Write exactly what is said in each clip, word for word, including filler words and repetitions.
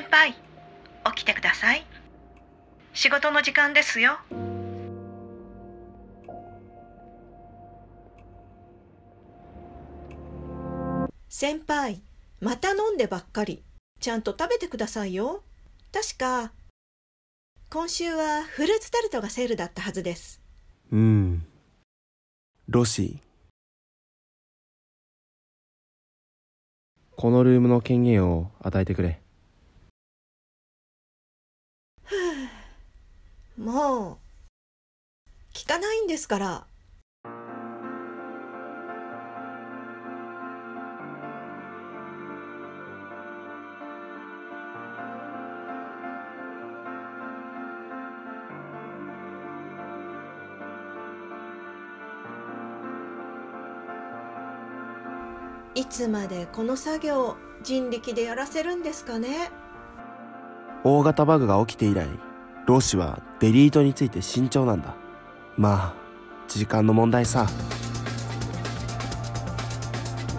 先輩、起きてください。仕事の時間ですよ。先輩、また飲んでばっかり。ちゃんと食べてくださいよ。確か今週はフルーツタルトがセールだったはずです。うん、ロシー、このルームの権限を与えてくれ。ふう、もう聞かないんですから。いつまでこの作業人力でやらせるんですかね。大型バグが起きて以来、ロー氏はデリートについて慎重なんだ。まあ時間の問題さ。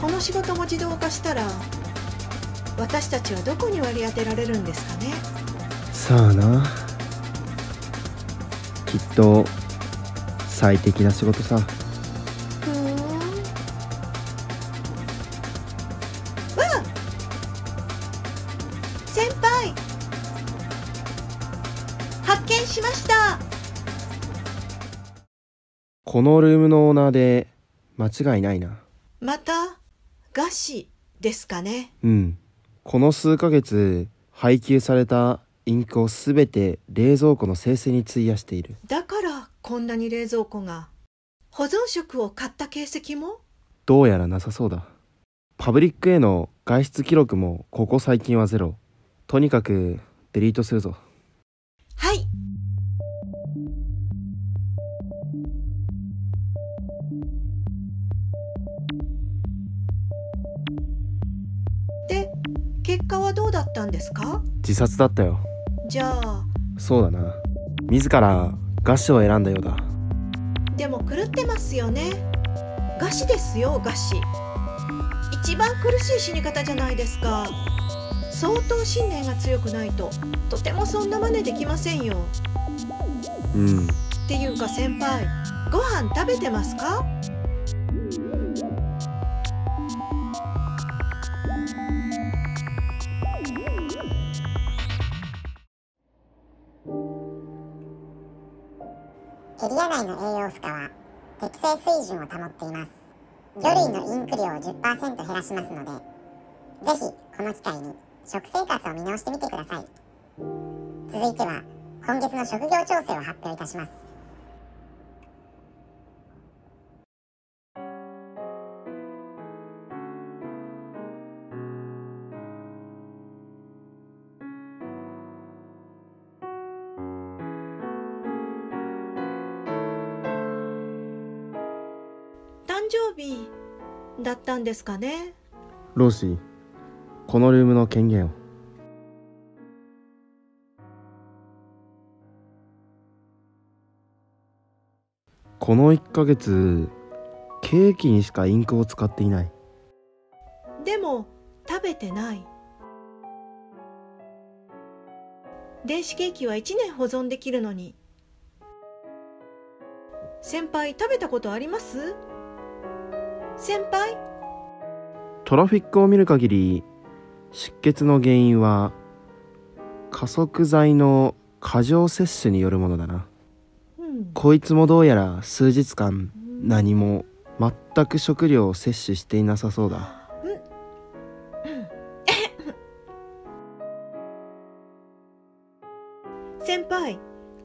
この仕事も自動化したら私たちはどこに割り当てられるんですかね。さあな、きっと最適な仕事さ。しました。このルームのオーナーで間違いないな。また餓死ですかね。うん、この数ヶ月配給されたインクをすべて冷蔵庫の生成に費やしている。だからこんなに冷蔵庫が。保存食を買った形跡もどうやらなさそうだ。パブリックへの外出記録もここ最近はゼロ。とにかくデリートするぞ。はい。で、結果はどうだったんですか？自殺だったよ。じゃあ、そうだな、自ら餓死を選んだようだ。でも狂ってますよね。餓死ですよ、餓死。一番苦しい死に方じゃないですか。相当信念が強くないととてもそんな真似できませんよ。うん、っていうか先輩、ご飯食べてますか？エリア内の栄養負荷は適正水準を保っています。魚類のインク量を じゅっパーセント 減らしますので、ぜひこの機会に食生活を見直してみてください。続いては今月の職業調整を発表いたします。誕生日だったんですかね。ローシー、このルームの権限を。このいっかげつケーキにしかインクを使っていない。でも食べてない。電子ケーキはいちねん保存できるのに。先輩、食べたことあります？先輩、トラフィックを見る限り、出血の原因は加速剤の過剰摂取によるものだな。こいつもどうやら数日間何も全く食料を摂取していなさそうだ。先輩、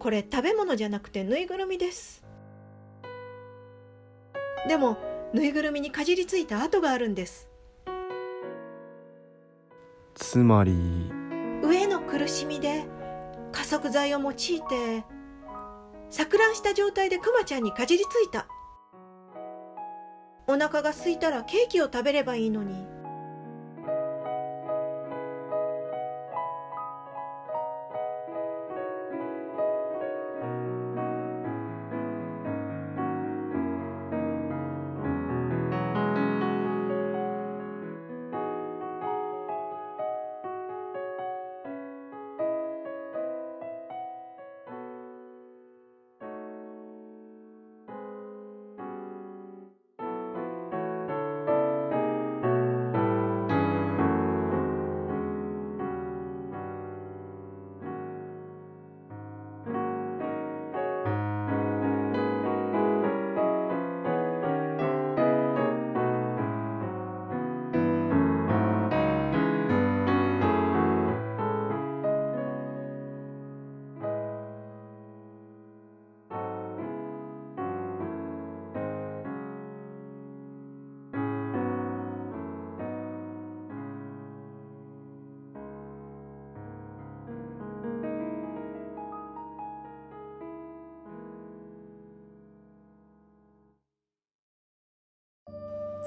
これ食べ物じゃなくてぬいぐるみです。でもぬいぐるみにかじりついた跡があるんです。つまり飢えの苦しみで加速剤を用いて錯乱した状態でクマちゃんにかじりついた。お腹が空いたらケーキを食べればいいのに。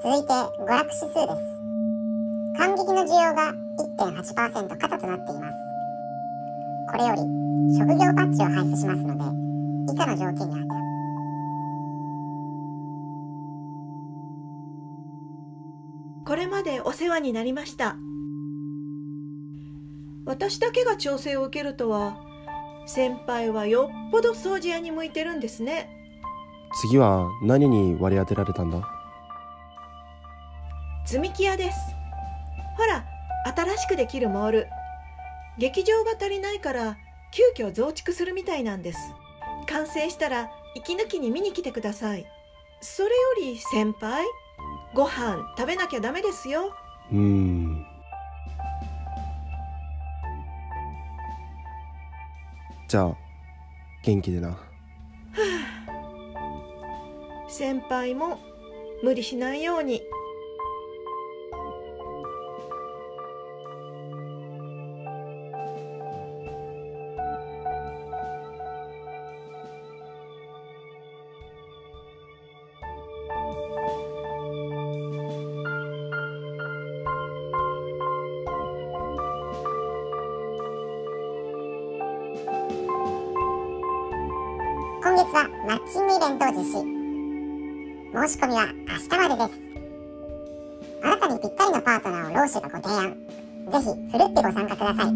続いて娯楽指数です。観劇の需要が いってんはちパーセント 過多となっています。これより職業バッジを配布しますので、以下の条件に当てはこれまでお世話になりました。私だけが調整を受けるとは、先輩はよっぽど掃除屋に向いてるんですね。次は何に割り当てられたんだ？積み木屋です。ほら、新しくできるモール、劇場が足りないから急遽増築するみたいなんです。完成したら息抜きに見に来てください。それより先輩、ご飯食べなきゃダメですよ。うーん。じゃあ元気でな。はあ、先輩も無理しないように。今月はマッチングイベントを実施。申し込みは明日までです。あなたにぴったりのパートナーを老師がご提案。ぜひふるってご参加ください。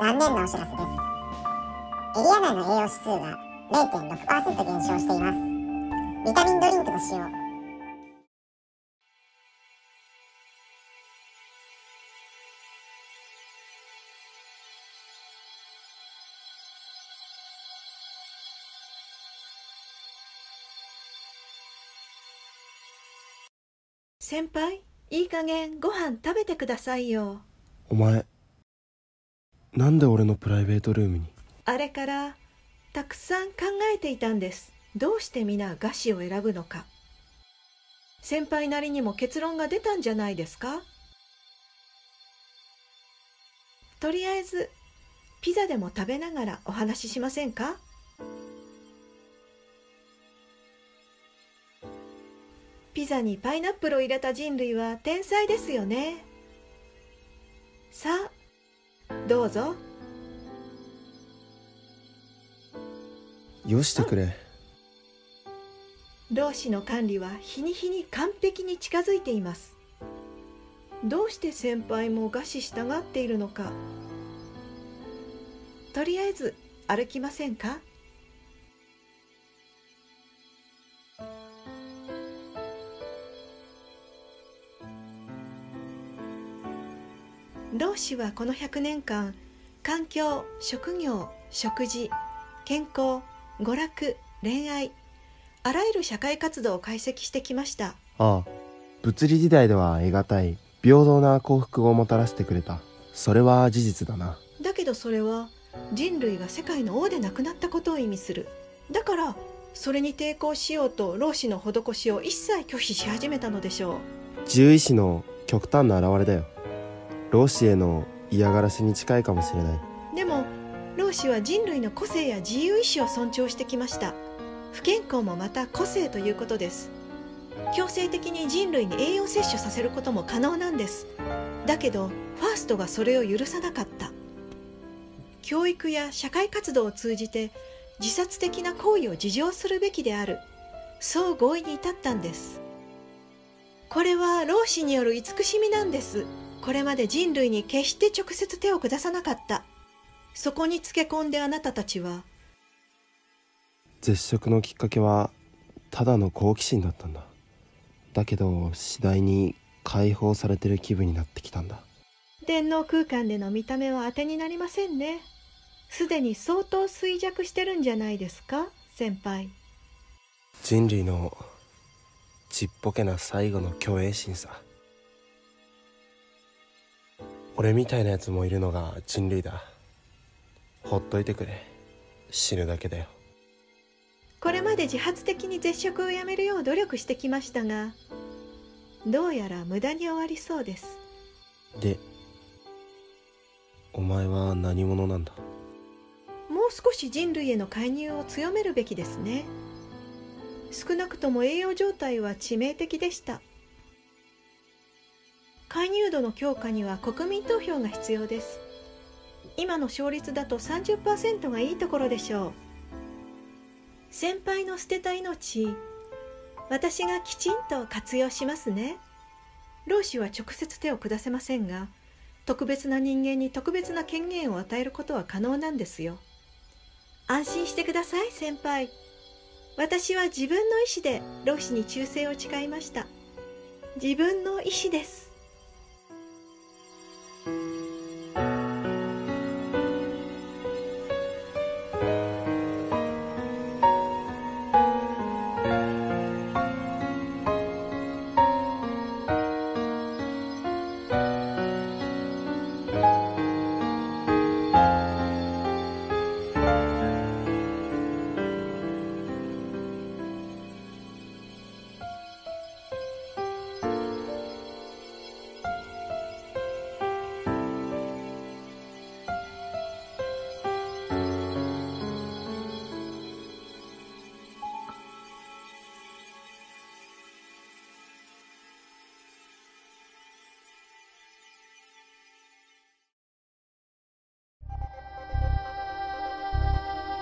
残念なお知らせです。エリア内の栄養指数が れいてんろくパーセント 減少しています。ビタミンドリンクの使用、先輩、いい加減ご飯食べてくださいよ。お前、なんで俺のプライベートルームに？あれからたくさん考えていたんです。どうして皆餓死を選ぶのか。先輩なりにも結論が出たんじゃないですか。とりあえずピザでも食べながらお話ししませんか。ピザにパイナップルを入れた人類は天才ですよね。さあどうぞ。よしてくれ。労使の管理は日に日に完璧に近づいています。どうして先輩も餓死したがっているのか。とりあえず歩きませんか。労使はこのひゃくねんかん、環境、職業、食事、健康、娯楽、恋愛、あらゆる社会活動を解析してきました。ああ、物理時代では得難い平等な幸福をもたらしてくれた。それは事実だな。だけどそれは人類が世界の王でなくなったことを意味する。だからそれに抵抗しようと労使の施しを一切拒否し始めたのでしょう。獣医師の極端な表れだよ。労使への嫌がらせに近いかもしれない。でも労使は人類の個性や自由意志を尊重してきました。不健康もまた個性ということです。強制的に人類に栄養摂取させることも可能なんです。だけどファーストがそれを許さなかった。教育や社会活動を通じて自殺的な行為を自浄するべきである、そう合意に至ったんです。これは老子による慈しみなんです。これまで人類に決して直接手を下さなかった。そこにつけ込んであなたたちは。絶食のきっかけはただの好奇心だったんだ。だけど次第に解放されてる気分になってきたんだ。電脳空間での見た目は当てになりませんね。すでに相当衰弱してるんじゃないですか、先輩。人類のちっぽけな最後の虚栄心さ。俺みたいなやつもいるのが人類だ。ほっといてくれ。死ぬだけだよ。これまで自発的に絶食をやめるよう努力してきましたが、どうやら無駄に終わりそうです。で、お前は何者なんだ？もう少し人類への介入を強めるべきですね。少なくとも栄養状態は致命的でした。介入度の強化には国民投票が必要です。今の勝率だと さんじゅっパーセント がいいところでしょう。先輩の捨てた命、私がきちんと活用しますね。老子は直接手を下せませんが、特別な人間に特別な権限を与えることは可能なんですよ。安心してください、先輩。私は自分の意志で老子に忠誠を誓いました。自分の意志です。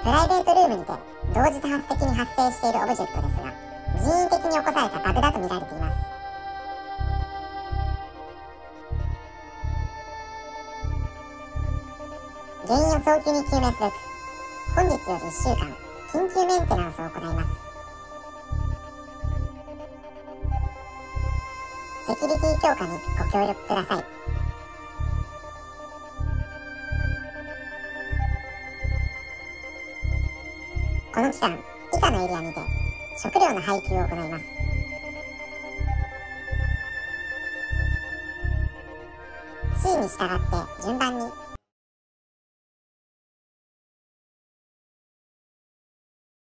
プライベートルームにて同時多発的に発生しているオブジェクトですが、人為的に起こされたバグだと見られています。原因を早急に究明すべく、本日よりいっしゅうかん緊急メンテナンスを行います。セキュリティ強化にご協力ください。この期間、以下のエリアにて食料の配給を行います。指示に従って順番に